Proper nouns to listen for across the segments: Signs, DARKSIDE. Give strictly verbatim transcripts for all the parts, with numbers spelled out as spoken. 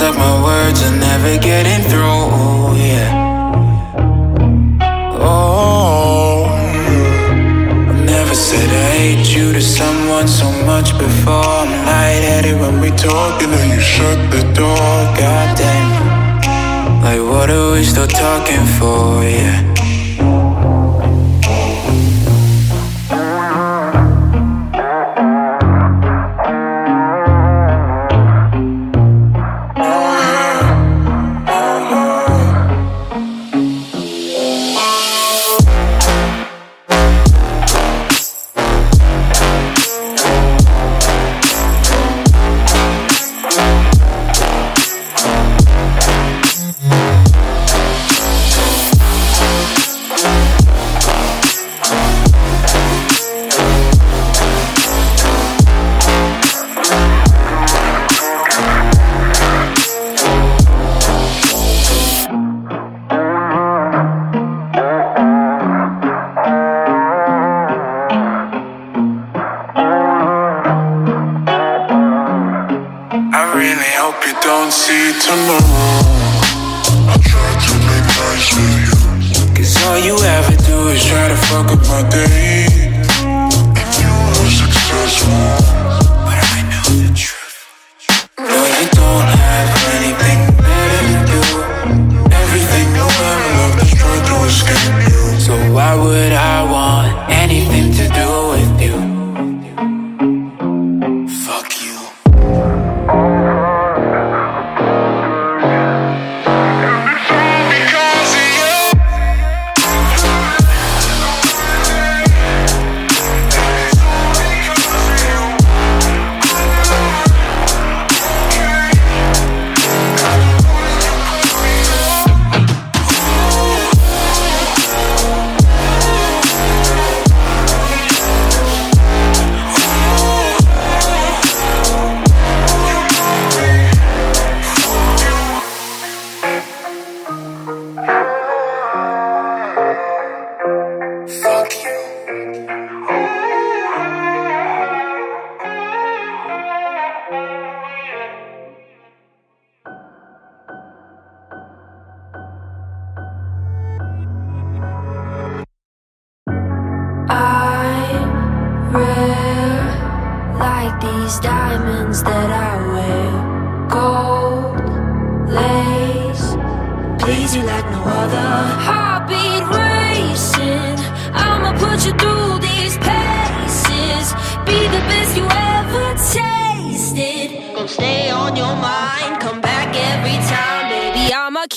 Feels like my words are never getting through, yeah. Oh, I never said I hate you to someone so much before. I'm lightheaded when we talk, and then you shut the door, goddamn. Like what are we still talking for, yeah.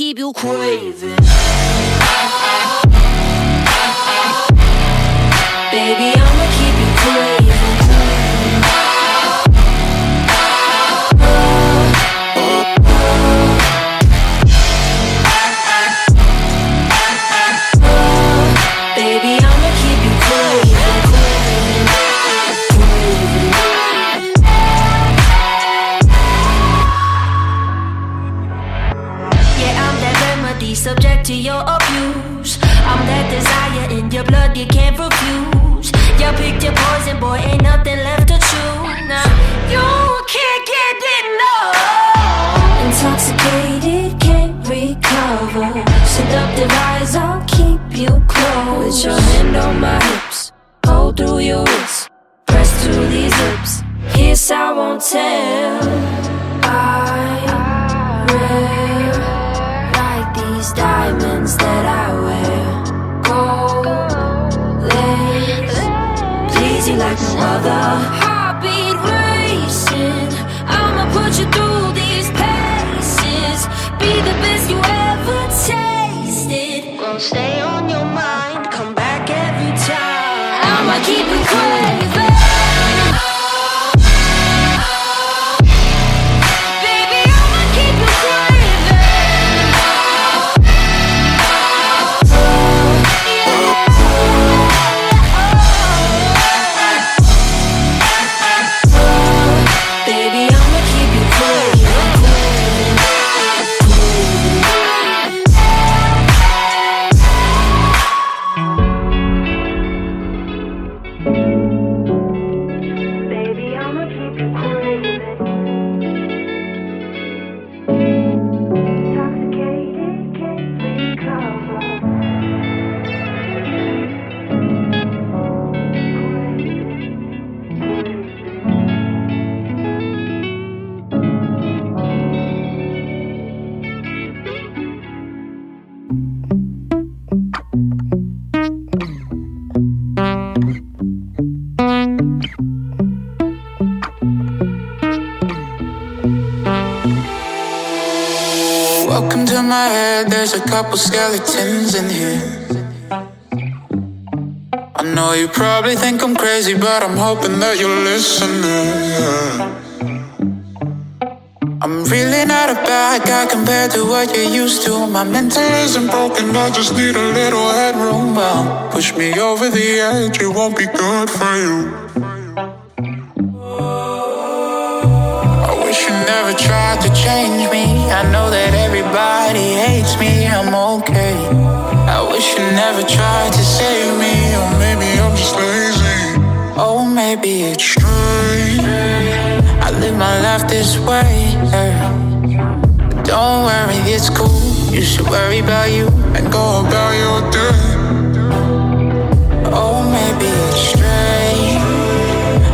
Keep it crazy. Welcome to my head, there's a couple skeletons in here. I know you probably think I'm crazy, but I'm hoping that you'll listen. I'm really not a bad guy compared to what you're used to. My mental isn't broken, I just need a little headroom. Well, push me over the edge, it won't be good for you. You never tried to change me. I know that everybody hates me, I'm okay. I wish you never tried to save me. Or maybe I'm just lazy. Oh, maybe it's strange. I live my life this way, yeah. But don't worry, it's cool. You should worry about you and go about your day. Oh, maybe it's strange.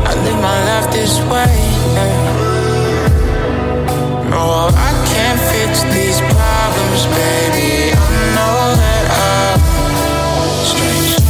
I live my life this way, yeah. No, I can't fix these problems, baby. I know that I'm strange. I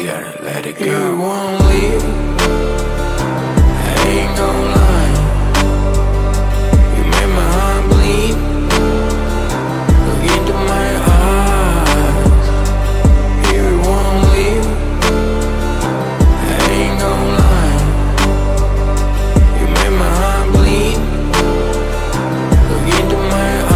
you gotta let it go. You won't leave, I ain't gon' lie. You made my heart bleed, look into my eyes. You won't leave, I ain't gon' lie. You made my heart bleed, look into my eyes.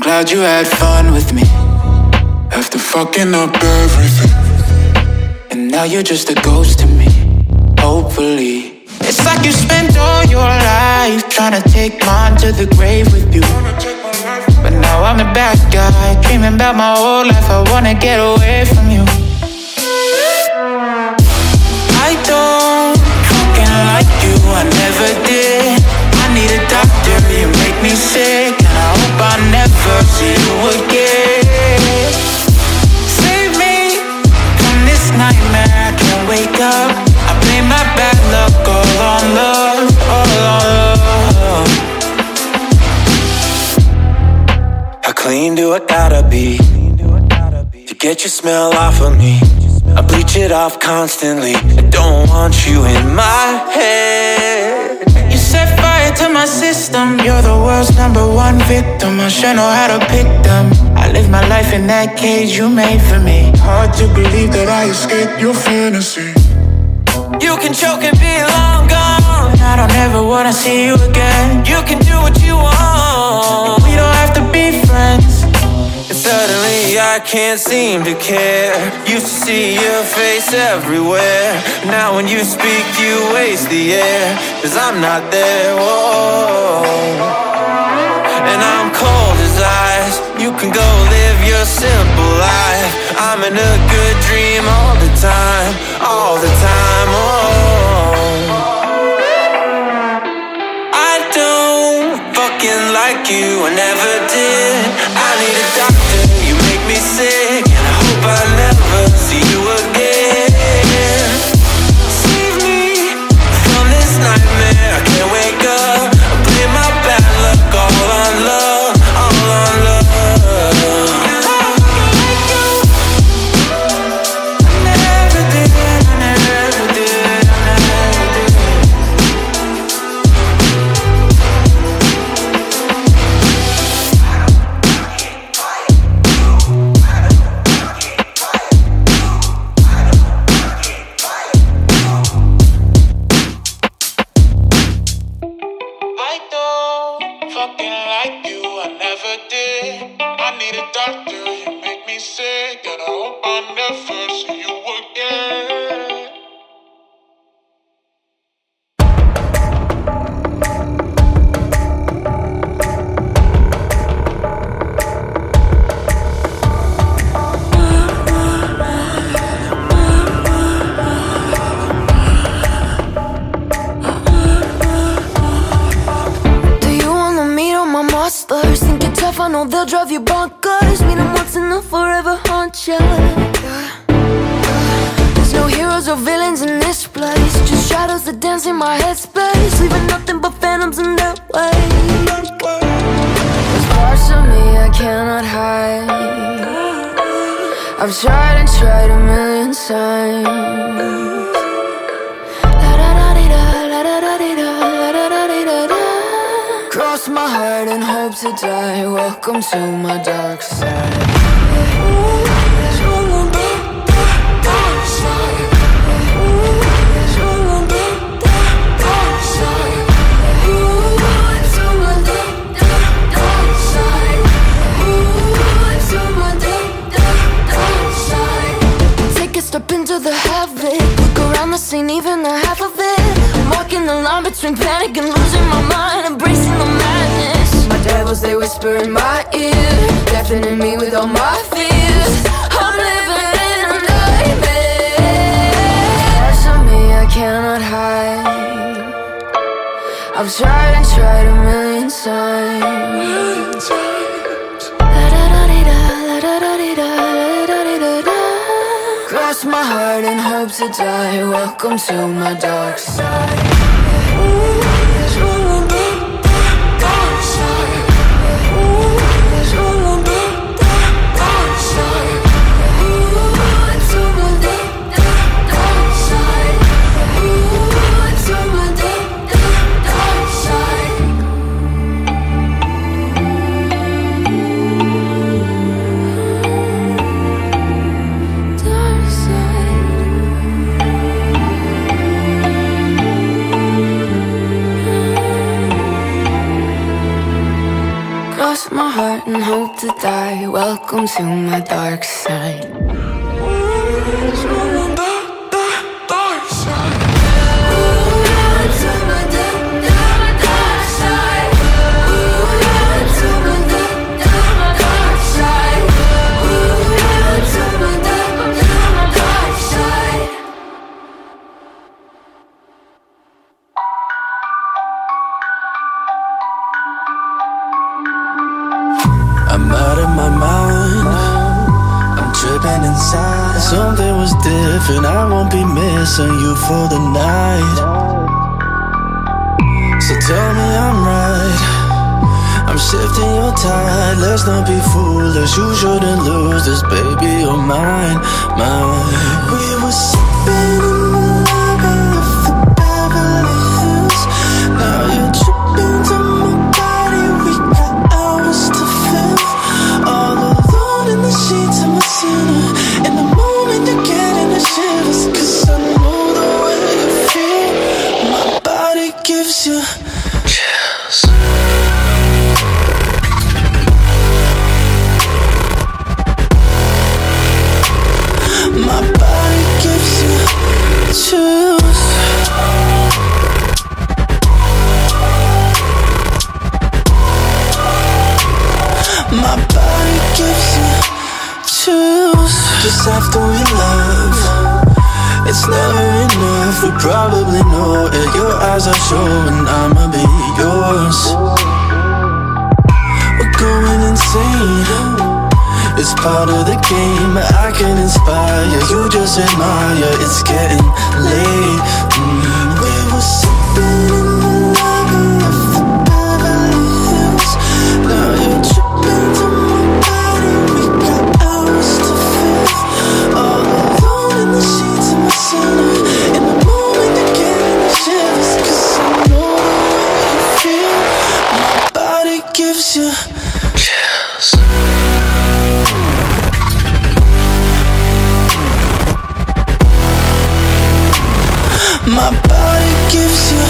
Glad you had fun with me after fucking up everything, and now you're just a ghost to me, hopefully. It's like you spent all your life trying to take mine to the grave with you, but now I'm the bad guy, dreaming about my whole life. I wanna get away from you. I don't fucking like you, I never did. I need a doctor, you make me sick. I hope I never see you again. Save me from this nightmare, I can't wake up. I blame my bad luck all on love, all on love. How clean do I gotta be to get your smell off of me? I bleach it off constantly, I don't want you in my head. You set fire to my system, you're the world's number one victim. I sure know how to pick them. I live my life in that cage you made for me. Hard to believe that I escaped your fantasy. You can choke and be long gone, I don't ever wanna see you again. You can do what you want, we don't have to be friends. And suddenly I can't seem to care. Used to see your face everywhere. Now when you speak you waste the air, cause I'm not there, whoa. And I'm cold as ice. You can go live your simple life. I'm in a good dream all the time, all the time, oh. I don't fucking like you, I never did. I need a doctor, me sick, and I hope I never see you again. Save me from this nightmare, I can't wake up. I blame my bad luck, all on love, all on love. I can't wake up. I never did, I never did, I never did. I don't get quiet. They'll drive you bonkers, meet them once and they'll forever haunt ya. There's no heroes or villains in this place, just shadows that dance in my headspace, leaving nothing but phantoms in that way. There's parts of me I cannot hide. I've tried and tried a million times. Cross my heart and hope to die. Welcome to my dark side. Dark side. Dark side. To my dark side. To my dark side. Take a step into the havoc. Look around, this ain't even the half of it. I'm walking the line between panic and losing my mind. I'm devils, they whisper in my ear, deafening me with all my fears. I'm living in a nightmare. Parts of me I cannot I've tried and tried a million times. Cross my heart and hope to die. Welcome to my dark side. Cross my heart and hope to die. Welcome to my dark side. I'm out of my mind, I'm tripping inside. Something was different, I won't be missing you for the night. So tell me I'm right, I'm shifting your tide. Let's not be foolish, you shouldn't lose this, baby, you're mine, mine. We were sipping in the lobby of the Beverly Hills. Now you're tripping to my body, we got hours to fill. All alone in the sheets, I'm a sinner. In the moment you're getting the shivers, 'cause I know the way you feel. My body gives you chills. My body gives you chills. My body gives you chills. Just after we love, it's never enough. We probably know it. Your eyes are showing, I'ma be yours. We're going insane, it's part of the game. I can inspire, you just admire. It's getting late. mm. We were sipping in the lobby of the Beverly Hills. Now you're tripping to my body, we got hours to fill. All alone in the sheets, I'm a sinner. In the moment you're getting the shivers, 'cause I know the way you feel. My body gives you chills. My body gives you.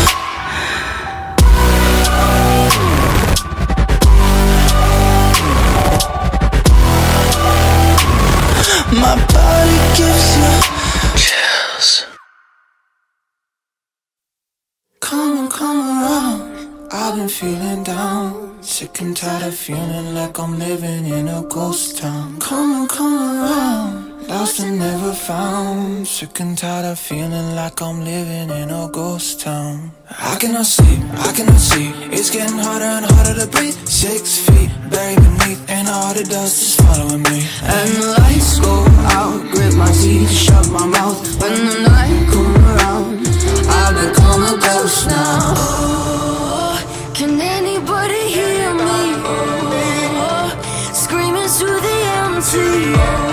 My body gives you chills. Come on, come around. I've been feeling down, sick and tired of feeling like I'm living in a ghost town. Come on, come around. Lost and never found, sick and tired of feeling like I'm living in a ghost town. I cannot sleep, I cannot see. It's getting harder and harder to breathe. Six feet buried beneath, and all the dust is following me. And the lights go out, grip my teeth, shut my mouth. When the night comes around, I become a ghost now. Oh, can anybody hear me? Oh, screaming through the empty. Oh,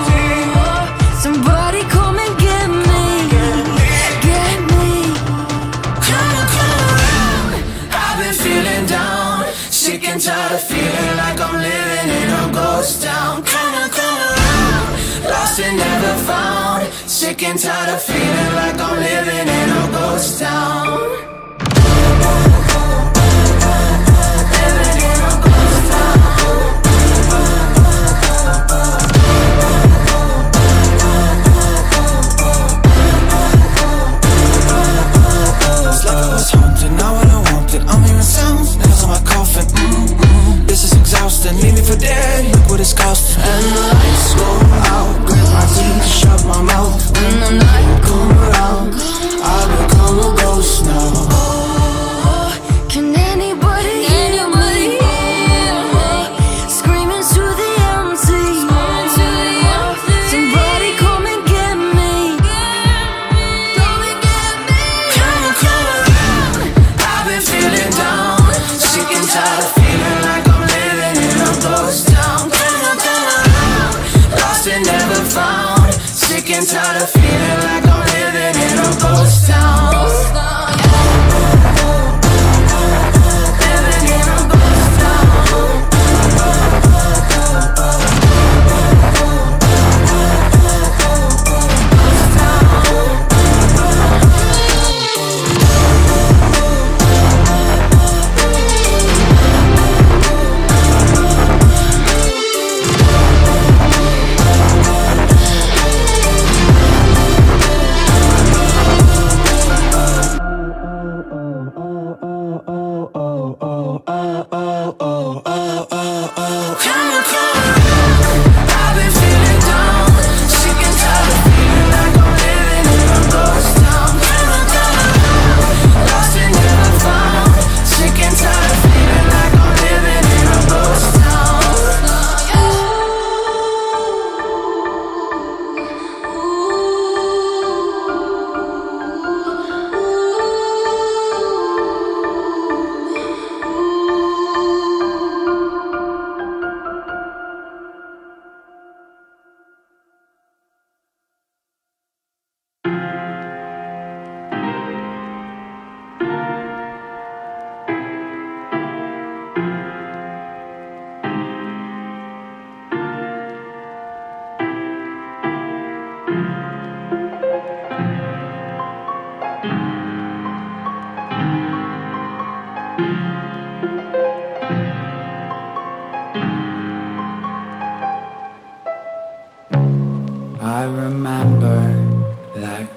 tired of feeling like I'm living in a ghost town. Come on, come around. Lost and never found, sick and tired of feeling like I'm living in a ghost town. Shut my mouth. When the night comes around, I become a ghost now.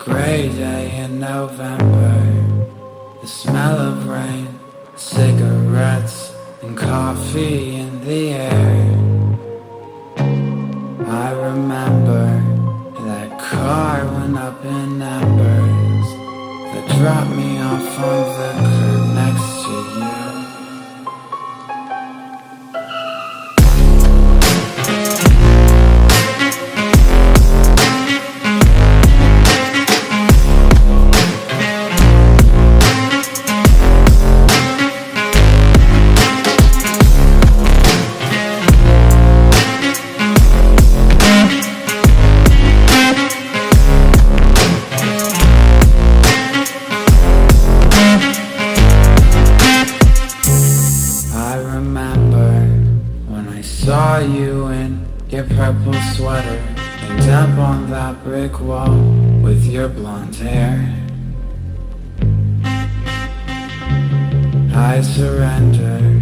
grey day in November, the smell of rain, cigarettes and coffee in the air. I remember that car went up in embers, that dropped me off on the curb next to you. Saw you in your purple sweater, and up on that brick wall with your blonde hair. I surrendered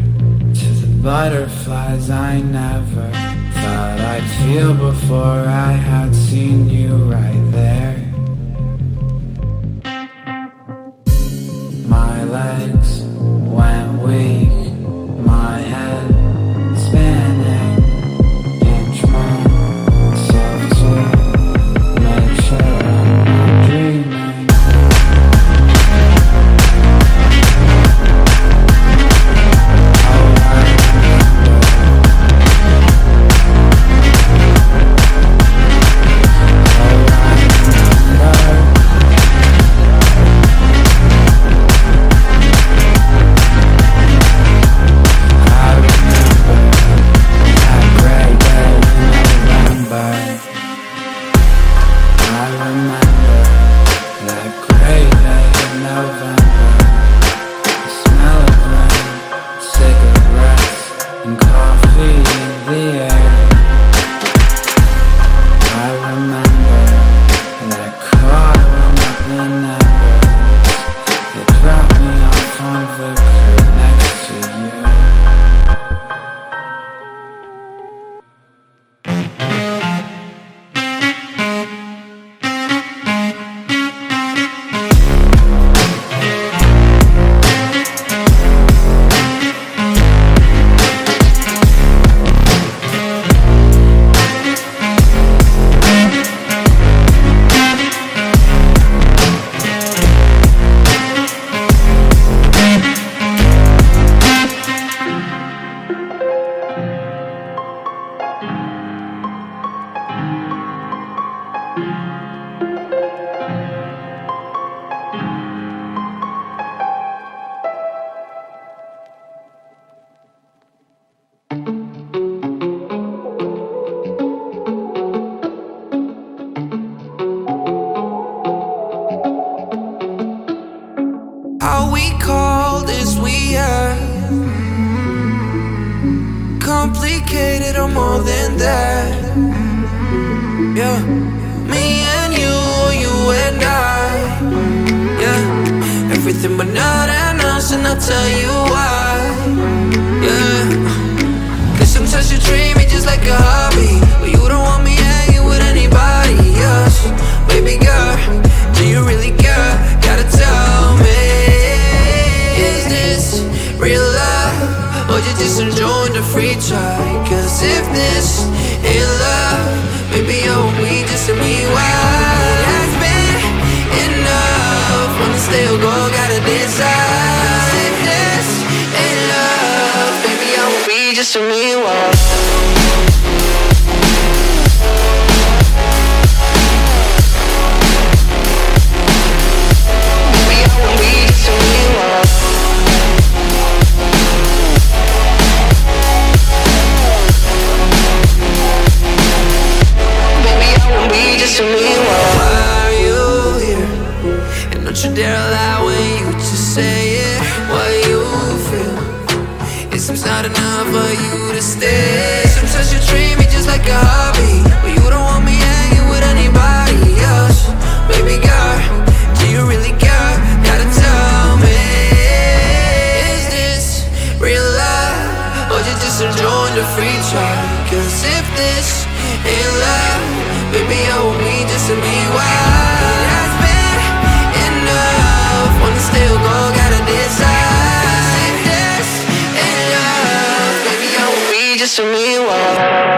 to the butterflies I never thought I'd feel before I had seen you right there. My legs went weak, my head complicated or more than that. Yeah, me and you, you and I. Yeah, everything but nothing else, and I'll tell you why. Yeah, cause sometimes you treat me just like a hobby, but you don't want me hanging with anybody else. Baby girl, do you really care? Gotta tell me, is this real love? Or you just enjoying the free try? Cause if this ain't love, maybe oh, we just to be wild. That's been enough. Wanna stay or go, gotta decide. Cause if this ain't love, maybe oh, we just to be wild. This ain't love, baby, I want me just to be wild. dance to me while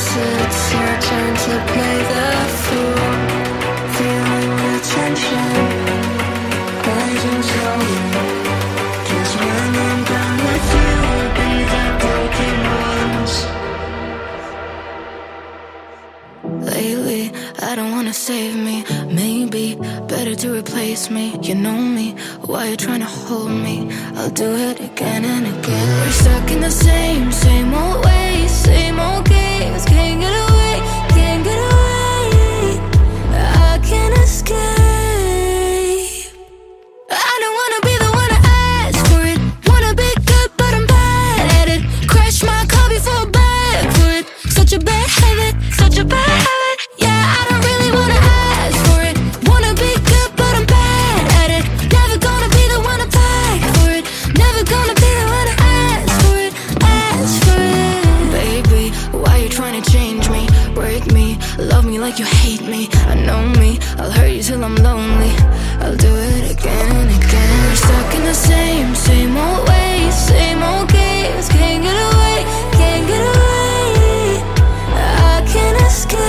guess it's your turn to play the fool. Feeling the tension, waiting for you. Cause when I'm done with you, I'll be the broken ones. Lately, I don't wanna save me. Maybe better to replace me. You know me, why you trying to hold me? I'll do it again and again. We're stuck in the same, same old way. Same old games, can't get away, can't get away. I can't escape. Like you hate me, I know me. I'll hurt you till I'm lonely. I'll do it again and again. We're stuck in the same, same old ways, same old games. Can't get away, can't get away. I can't escape.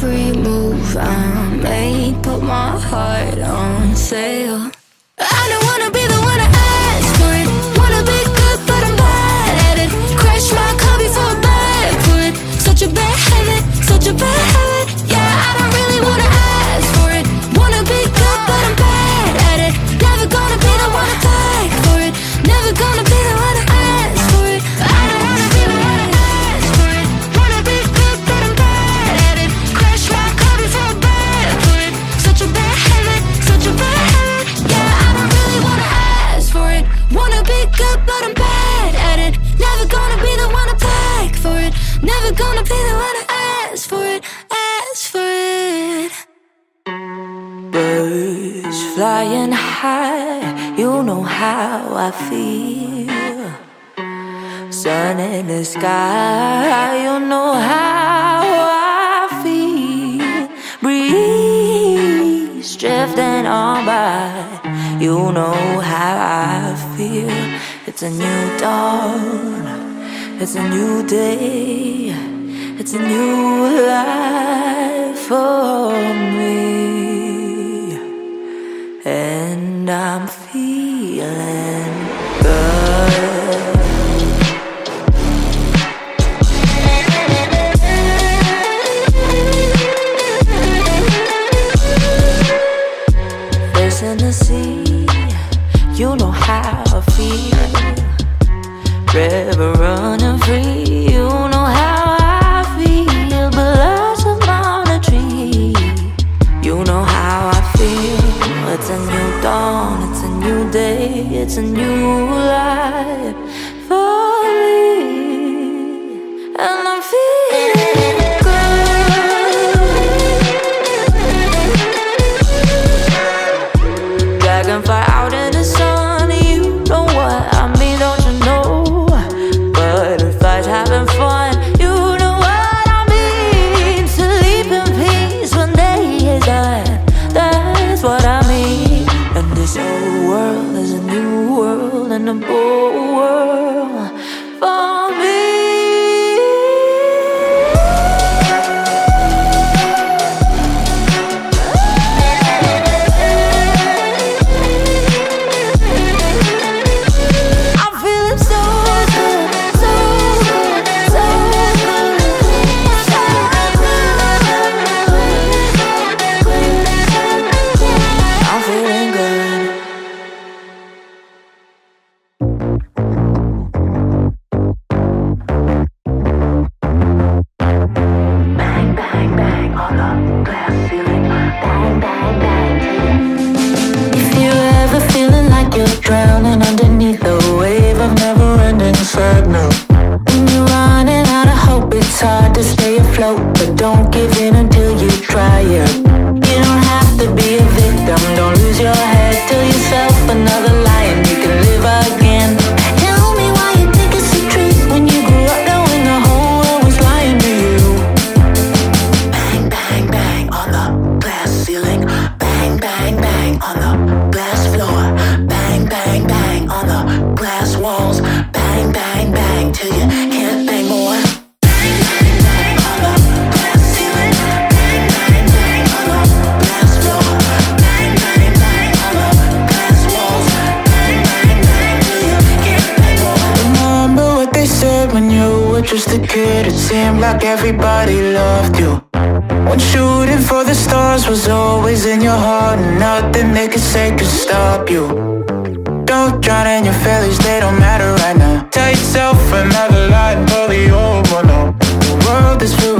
Every move I make, put my heart on sale. I don't wanna be the one to ask for it. Wanna be good, but I'm bad at it. Crash my car before I back for it. Such a bad habit, such a bad habit. Yeah, I don't really wanna ask for it. Wanna be good, but I'm bad at it. Never gonna be the one to fight for it. Never gonna be the one to ask for it. I don't wanna be the one to ask for it. Wanna be good, but I'm bad at it. Good, but I'm bad at it. Never gonna be the one to beg for it. Never gonna be the one to ask for it, ask for it. Birds flying high, you know how I feel. Sun in the sky, you know how I feel. Breeze drifting on by, you know how I feel. It's a new dawn, it's a new day, it's a new life for me. And I'm feeling good. This in the sea, you know how I feel. River running free, you know how I feel. But love's to stay afloat, but don't give in until you try it. You don't have to be a victim, don't lose your head, tell yourself another lie and you can live again. Tell me why you think it's the truth when you grew up knowing the whole world was lying to you. Bang, bang, bang on the glass ceiling. Bang, bang, bang on the glass floor. Bang, bang, bang on the glass walls. Bang, bang, bang till you can't bang more. When you were just a kid, it seemed like everybody loved you. When shooting for the stars was always in your heart, and nothing they could say could stop you. Don't drown in your failures, they don't matter right now. Tell yourself another lie, pull the old one up. The world is full.